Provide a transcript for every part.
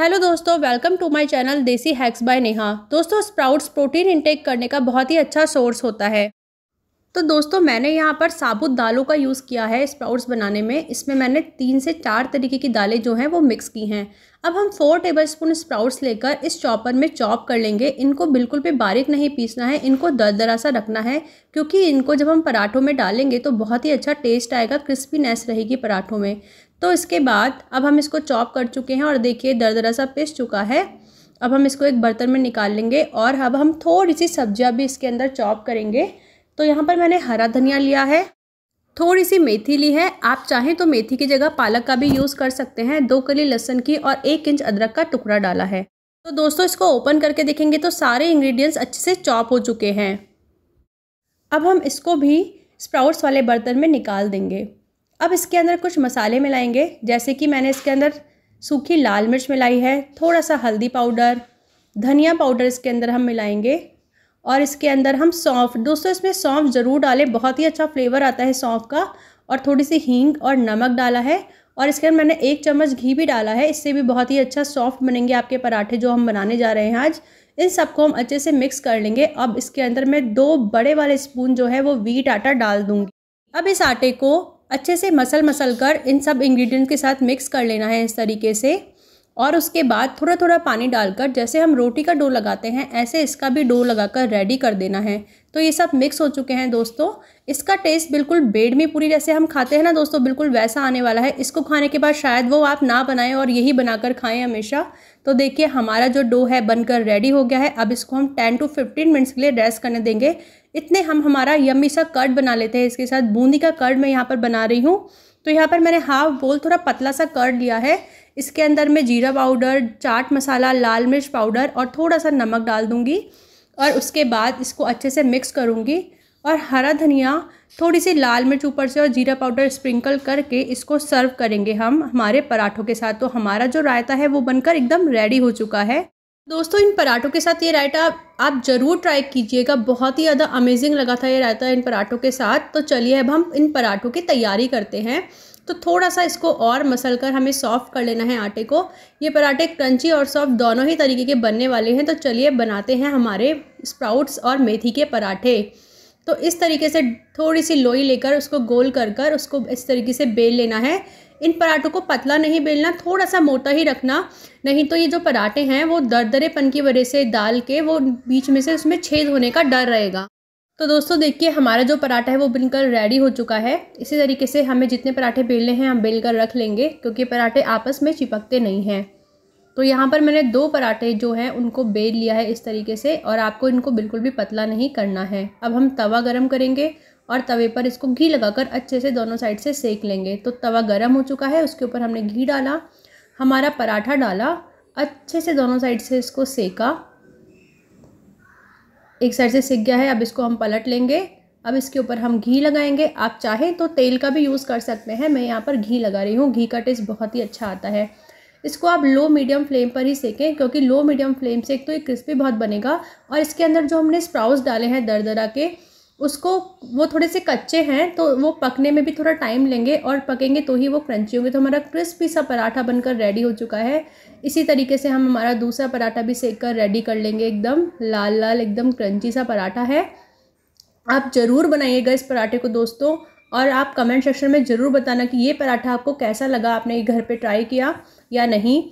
Hello दोस्तों, welcome to my channel देसी hacks by Neha. दोस्तों, स्प्राउट्स प्रोटीन इंटेक करने का बहुत ही अच्छा सोर्स होता है। तो दोस्तों, मैंने यहाँ पर साबुत दालों का यूज़ किया है स्प्राउट्स बनाने में। इसमें मैंने 3 से 4 तरीके की दालें जो हैं वो मिक्स की हैं। अब हम 4 टेबलस्पून स्प्राउट्स लेकर इस चॉपर में चॉप कर लेंगे। इनको बिल्कुल भी बारीक नहीं पीसना है, इनको दरदरा सा रखना है, क्योंकि इनको जब हम पराठों में डालेंगे तो बहुत ही अच्छा टेस्ट आएगा, क्रिस्पीनेस रहेगी पराठों में। तो इसके बाद अब हम इसको चॉप कर चुके हैं और देखिए दरदरा सा पिस चुका है। अब हम इसको एक बर्तन में निकाल लेंगे और अब हम थोड़ी सी सब्जियाँ भी इसके अंदर चॉप करेंगे। तो यहाँ पर मैंने हरा धनिया लिया है, थोड़ी सी मेथी ली है। आप चाहें तो मेथी की जगह पालक का भी यूज़ कर सकते हैं। 2 कली लहसुन की और 1 इंच अदरक का टुकड़ा डाला है। तो दोस्तों, इसको ओपन करके देखेंगे तो सारे इंग्रेडिएंट्स अच्छे से चॉप हो चुके हैं। अब हम इसको भी स्प्राउट्स वाले बर्तन में निकाल देंगे। अब इसके अंदर कुछ मसाले मिलाएंगे, जैसे कि मैंने इसके अंदर सूखी लाल मिर्च मिलाई है, थोड़ा सा हल्दी पाउडर, धनिया पाउडर इसके अंदर हम मिलाएंगे और इसके अंदर हम सौंफ। दोस्तों, इसमें सौंफ ज़रूर डालें, बहुत ही अच्छा फ्लेवर आता है सौंफ का। और थोड़ी सी हींग और नमक डाला है और इसके अंदर मैंने 1 चम्मच घी भी डाला है। इससे भी बहुत ही अच्छा सॉफ्ट बनेंगे आपके पराठे जो हम बनाने जा रहे हैं आज। इन सबको हम अच्छे से मिक्स कर लेंगे। अब इसके अंदर मैं 2 बड़े वाले स्पून जो है वो व्हीट आटा डाल दूँगी। अब इस आटे को अच्छे से मसल कर इन सब इंग्रेडिएंट के साथ मिक्स कर लेना है इस तरीके से। और उसके बाद थोड़ा थोड़ा पानी डालकर, जैसे हम रोटी का डो लगाते हैं ऐसे इसका भी डो लगाकर रेडी कर देना है। तो ये सब मिक्स हो चुके हैं दोस्तों। इसका टेस्ट बिल्कुल बेडमी पूरी जैसे हम खाते हैं ना दोस्तों, बिल्कुल वैसा आने वाला है। इसको खाने के बाद शायद वो आप ना बनाएं और यही बनाकर खाएं हमेशा। तो देखिए हमारा जो डो है बनकर रेडी हो गया है। अब इसको हम 10 से 15 मिनट्स के लिए रेस्ट करने देंगे। इतने हम हमारा यम्मी सा कर्ड बना लेते हैं इसके साथ। बूंदी का कर्ड मैं यहाँ पर बना रही हूँ। तो यहाँ पर मैंने 1/2 बोल थोड़ा पतला सा कर्ड लिया है। इसके अंदर मैं जीरा पाउडर, चाट मसाला, लाल मिर्च पाउडर और थोड़ा सा नमक डाल दूंगी और उसके बाद इसको अच्छे से मिक्स करूंगी। और हरा धनिया, थोड़ी सी लाल मिर्च ऊपर से और जीरा पाउडर स्प्रिंकल करके इसको सर्व करेंगे हम हमारे पराठों के साथ। तो हमारा जो रायता है वो बनकर एकदम रेडी हो चुका है। दोस्तों, इन पराठों के साथ ये रायता आप ज़रूर ट्राई कीजिएगा, बहुत ही ज़्यादा अमेजिंग लगा था ये रायता इन पराठों के साथ। तो चलिए अब हम इन पराठों की तैयारी करते हैं। तो थोड़ा सा इसको और मसल कर हमें सॉफ्ट कर लेना है आटे को। ये पराठे क्रंची और सॉफ्ट दोनों ही तरीके के बनने वाले हैं। तो चलिए बनाते हैं हमारे स्प्राउट्स और मेथी के पराठे। तो इस तरीके से थोड़ी सी लोई लेकर उसको गोल कर कर उसको इस तरीके से बेल लेना है। इन पराठों को पतला नहीं बेलना, थोड़ा सा मोटा ही रखना, नहीं तो ये जो पराठे हैं वो दरदरेपन की वजह से दाल के वो बीच में से उसमें छेद होने का डर रहेगा। तो दोस्तों देखिए हमारा जो पराठा है वो बनकर रेडी हो चुका है। इसी तरीके से हमें जितने पराठे बेलने हैं हम बेल कर रख लेंगे, क्योंकि पराठे आपस में चिपकते नहीं हैं। तो यहाँ पर मैंने 2 पराठे जो हैं उनको बेल लिया है इस तरीके से। और आपको इनको बिल्कुल भी पतला नहीं करना है। अब हम तवा गरम करेंगे और तवे पर इसको घी लगाकर अच्छे से दोनों साइड से सेक लेंगे। तो तवा गरम हो चुका है, उसके ऊपर हमने घी डाला, हमारा पराठा डाला, अच्छे से दोनों साइड से इसको सेका। एक साइड से सिक गया है, अब इसको हम पलट लेंगे। अब इसके ऊपर हम घी लगाएंगे। आप चाहें तो तेल का भी यूज़ कर सकते हैं, मैं यहाँ पर घी लगा रही हूँ। घी का टेस्ट बहुत ही अच्छा आता है। इसको आप लो मीडियम फ्लेम पर ही सेकें, क्योंकि लो मीडियम फ्लेम से एक तो ये क्रिस्पी बहुत बनेगा और इसके अंदर जो हमने स्प्राउट्स डाले हैं दरदरा के, उसको वो थोड़े से कच्चे हैं तो वो पकने में भी थोड़ा टाइम लेंगे और पकेंगे तो ही वो क्रंची होंगे। तो हमारा क्रिस्पी सा पराठा बनकर रेडी हो चुका है। इसी तरीके से हम हमारा दूसरा पराठा भी सेक कर रेडी कर लेंगे। एकदम लाल लाल एकदम क्रंची सा पराठा है। आप ज़रूर बनाइएगा इस पराठे को दोस्तों और आप कमेंट सेक्शन में ज़रूर बताना कि ये पराठा आपको कैसा लगा, आपने ये घर पर ट्राई किया या नहीं।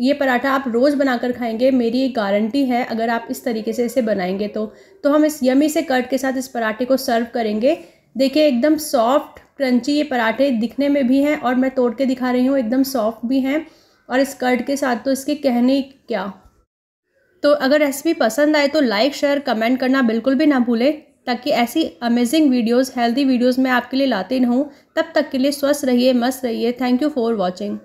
ये पराठा आप रोज़ बनाकर खाएंगे, मेरी ये गारंटी है अगर आप इस तरीके से इसे बनाएंगे तो। तो हम इस यमी से कर्ड के साथ इस पराठे को सर्व करेंगे। देखिए एकदम सॉफ्ट क्रंची ये पराठे दिखने में भी हैं और मैं तोड़ के दिखा रही हूँ, एकदम सॉफ्ट भी हैं और इस कर्ड के साथ तो इसके कहने क्या। तो अगर रेसिपी पसंद आए तो लाइक, शेयर, कमेंट करना बिल्कुल भी ना भूलें, ताकि ऐसी अमेजिंग वीडियोज़, हेल्दी वीडियोज़ मैं आपके लिए लाते रहूँ। तब तक के लिए स्वस्थ रहिए, मस्त रहिए। Thank you for watching.